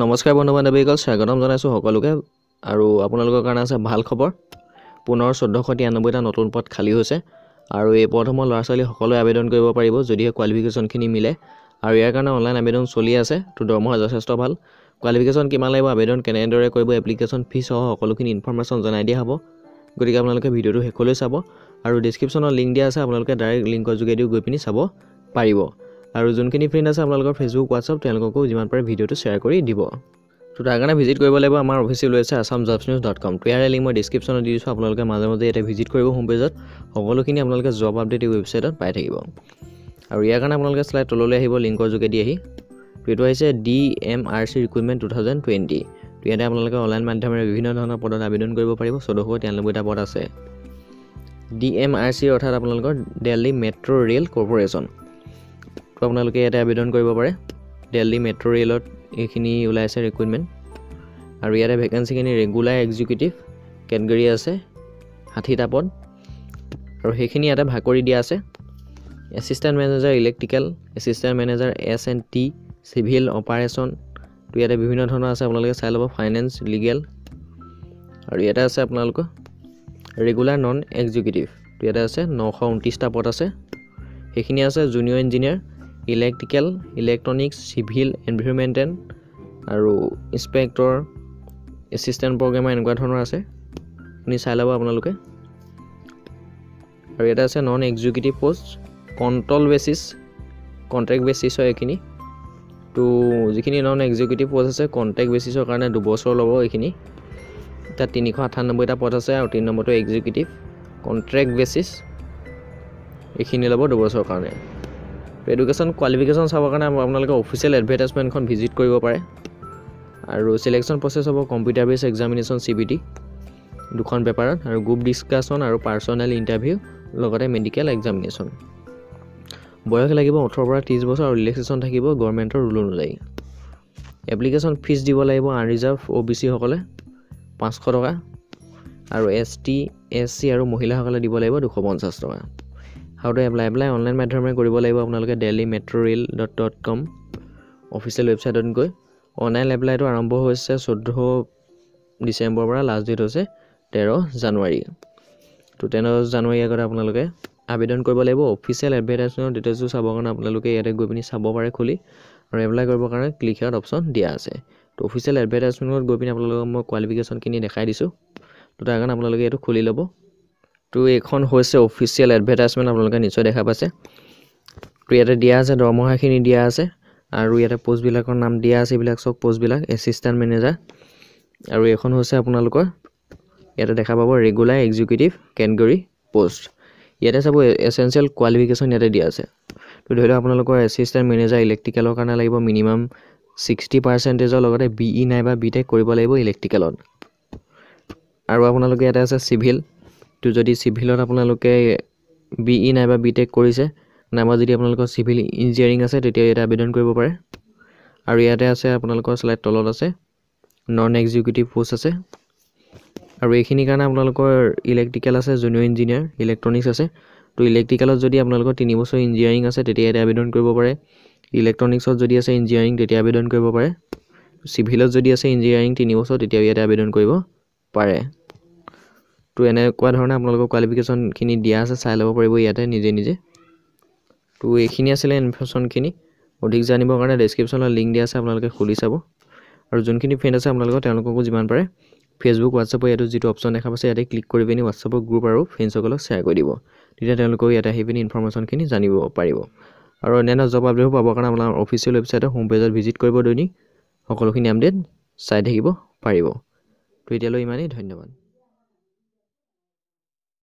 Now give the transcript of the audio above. नमस्कार बंधु बान्धवीসকল स्वागतम জানাইছো সকলোকে আৰু আপোনালোকৰ কাৰণে আছে ভাল খবৰ পুনৰ 1493 টা নতুন পদ খালি হৈছে আৰু এই পদসমূহ লৰাছালী সকলোৱে আবেদন কৰিব পাৰিব যদি কোৱালিফিকেশন খিনি মিলে আৰু ইয়াৰ কাৰণে অনলাইন আবেদন চলি আছে তো দৰমহা যথেষ্ট ভাল কোৱালিফিকেশন কিমান লাগিব আবেদন কেনেদৰে কৰিব এপ্লিকেশন ফি সহ সকলোখিনি ইনফৰমেশন জনাই দিয়া হ'ব গতিকে আপোনালোকে ভিডিওটো হেকলৈ চাব আৰু ডেসক্ৰিপচনৰ লিংক দিয়া আছে আপোনালোকে ডাইৰেক্ট লিংকৰ যোগেদি গৈ পিনি চাব পাৰিব আৰু যোনখিনি ফ্ৰেন্ড আছে আপোনালোকৰ ফেচবুক WhatsApp তেওঁলোককো যিমান পাৰে ভিডিওটো শ্বেয়াৰ কৰি দিব তো তাৰকাৰণে ভিজিট কৰিব লাগিব আমাৰ অফিচিয়েল ৱেবছাইট assamjobsnews.com ইয়াৰে লিংক মই ডেসক্ৰিপচনত দি দিছো আপোনালোকে মাজে মাজে এটা ভিজিট কৰিব হোম পেজত সকলোখিনি আপোনালোকে জব আপডেট ৱেবছাইটত পাই থাকিব আৰু ইয়াৰ কাৰণে আপোনালোকে স্লাইড তললৈ আহিব লিংকৰ যোগেদি আহি পেটো আছে DMRC ৰিক্ৰুইটমেন্ট 2020 তো ইয়াতে আপোনালোকে অনলাইন মাধ্যমেৰে বিভিন্ন ধৰণৰ পদত আবেদন কৰিব পাৰিব 1493 টা পদ আছে DMRC অৰ্থাৎ আপোনালোকৰ দিল্লী মেট্ৰ' ৰেল কৰ্পোৰেচন আপোনালোকে এটা আবেদন কৰিব পাৰে দিল্লী মেট্ৰ ৰেলত এখিনি উলাইছে ৰিক্ৰুইটমেন্ট আৰু ইয়াৰে ভ্যাকেন্সি খিনি ৰেগুলাৰ এক্সিকিউটিভ ক্যাটাগৰী আছে 60 টা পদ আৰু হেখিনি এটা ভাগ কৰি দিয়া আছে assistant manager electrical assistant manager S&T civil operation তো ইয়াৰে বিভিন্ন ধৰণৰ আছে আপোনালোকে চাই লব ফাইনান্স লিগেল আৰু ইয়াতে আছে আপোনালোকৰ ৰেগুলাৰ নন এক্সিকিউটিভ তো ইয়াতে আছে 929 টা পদ আছে হেখিনি আছে junior engineer electrical electronics civil environmental আৰু ইনস্পেক্টৰ এসিস্ট্যান্ট প্ৰোগ্ৰামাৰ এনেকুৱা ধৰণৰ আছে আপুনি চাই লব আপোনালোকে আৰু এটা আছে non executive post control basis contract basis এখিনি তো যিখিনি নন এক্সিকিউটিভ পোস্ট আছে কন্ট্ৰাক্ট বেসিসৰ কাৰণে 2 বছৰ লব এখিনি এটা 398 টা পদ আছে আৰু 3 নম্বৰটো এক্সিকিউটিভ কন্ট্ৰাক্ট বেসিস এখিনি লব 2 বছৰৰ কাৰণে এডুকেশন কোয়ালিফিকেশন চাবৰ কাৰণে আপোনালোকে অফিচিয়েল এডভাৰটাইজমেন্টখন ভিজিট কৰিব পাৰে আৰু সিলেকশন প্ৰসেস হ'ব কম্পিউটাৰ বেস এক্সামিনেশন CBT দুখন পেপাৰত আৰু গ্ৰুপ ডিসকাশন আৰু পাৰ্সোনাল ইন্টাৰভিউ লগতে মেডিকেল এক্সামিনেশন বয়স লাগিব 18 পৰা 30 বছৰ আৰু ৰিলেক্সেশন থাকিব গৱৰ্ণমেন্টৰ ৰুল অনুযায়ী এপ্লিকেশন ফিজ দিব লাগিব আনৰিজাৰ্ভ OBC সকলে 500 টকা আৰু ST SC আৰু মহিলা সকলে দিব লাগিব 250 টকা How to apply online মাধ্যমে কৰিব লাগিব আপোনালোকে delhimetrorail.com অফিচিয়েল ৱেবছাইটত গৈ অনলাইন এপ্লাইটো আৰম্ভ হৈছে 14 ডিসেম্বৰ পৰা লাষ্ট ডেট হৈছে 13 জানুৱাৰী তো 13 জানুৱাৰীৰ আগত আপোনালোকে আবেদন কৰিব লাগিব অফিচিয়েল এডভাৰটাইজমেণ্টৰ ডিটেইলছ চাব কাৰণে আপোনালোকে ইয়াতে গৈ পিনি চাব পাৰে খুলি আৰু এপ্লাই কৰিব কাৰণে ক্লিক হিয়াৰ অপচন দিয়া আছে তো অফিচিয়েল এডভাৰটাইজমেণ্টত গৈ পিনি আপোনালোকক মই কোৱালিফিকেশন কিনি দেখাই দিছো তো তাৰ কাৰণে আপোনালোকে এটো খুলি ল'ব তো এখন হৈছে অফিচিয়েল এডভাৰটাইজমেন্ট আপোনালোকে নিশ্চয় দেখা পাইছে তো ইয়াতে দিয়া আছে দৰমহাখিনি দিয়া আছে আৰু ইয়াতে পোষ্ট বিলাকৰ নাম দিয়া আছে বিলাক সব পোষ্ট বিলাক এসিস্ট্যান্ট ম্যানেজাৰ আৰু এখন হৈছে আপোনালোকৰ ইয়াতে দেখা পাব ৰেগুলাৰ এক্সিকিউটিভ ক্যাটাগৰী পোষ্ট ইয়াতে সব এসেনশিয়াল কোৱালিফিকেশন ইয়াতে দিয়া আছে তো ধৰিলে আপোনালোকৰ এসিস্ট্যান্ট ম্যানেজাৰ ইলেক্ট্ৰিকেলৰ কাৰণে লাগিব মিনিমাম 60% লগতে BE নাইবা BTech কৰিব লাগিব ইলেক্ট্ৰিকেলত আৰু আপোনালোকৰ ইয়াতে আছে সিভিল তো যদি সিভিলত আপোনালোকে BE নাইবা BTech কৰিছে নাইবা যদি আপোনালোকৰ সিভিল ইঞ্জিনিয়াৰিং আছে তেতিয়া এটা আবেদন কৰিব পাৰে আৰু ইয়াতে আছে আপোনালোকৰ স্লাইড তলত আছে নন এক্সিকিউটিভ পোস্ট আছে আৰু এইখিনি কাৰণে আপোনালোকৰ ইলেক্ট্ৰিক্যাল আছে জুনিয়ৰ ইঞ্জিনিয়াৰ ইলেক্ট্ৰনিক্স আছে তো ইলেক্ট্ৰিক্যালত যদি আপোনালোকৰ 3 বছৰ ইঞ্জিনিয়াৰিং আছে তেতিয়া এটা আবেদন কৰিব পাৰে ইলেক্ট্ৰনিক্সত যদি আছে ইঞ্জিনিয়াৰিং তেতিয়া আবেদন কৰিব পাৰে সিভিলত যদি আছে ইঞ্জিনিয়াৰিং 3 বছৰ তেতিয়া এটা আবেদন কৰিব পাৰে तो এনেকুৱা ধৰণে আপোনালোকৰ কোৱালিফিকেশন খিনি দিয়া আছে চাই লব পাৰিব ইয়াতে নিজে নিজে তো এইখিনি আছেলে ইনফৰমেশন খিনি অধিক জানিবৰ কাৰণে ডেসক্ৰিপচনৰ লিংক দিয়া আছে আপোনালোকে খুলি চাব আৰু যোনখিনি ফ্ৰেন্ড আছে আপোনালোকৰ তেওঁলোককো যিমান পাৰে ফেচবুক WhatsApp ইয়াতে যেটো অপচন দেখা পাইছে ইয়াতে ক্লিক কৰি পিনি WhatsApp গ্ৰুপ আৰু ফ্ৰেন্ডসকলক শ্বেয়াৰ কৰি দিব তেতিয়া তেওঁলোকও ইয়াতে আহি পিনি ইনফৰমেশন খিনি জানিব পাৰিব আৰু অন্যান্য জব আপডেট পাবৰ কাৰণে আপোনালোকৰ অফিচিয়েল ৱেবছাইটৰ হোম পেজত ভিজিট কৰিব দৈনিক সকলোখিনি আপডেট চাই থাকিব পাৰিব তো এতিয়ালৈ ইমানেই ধন্যবাদ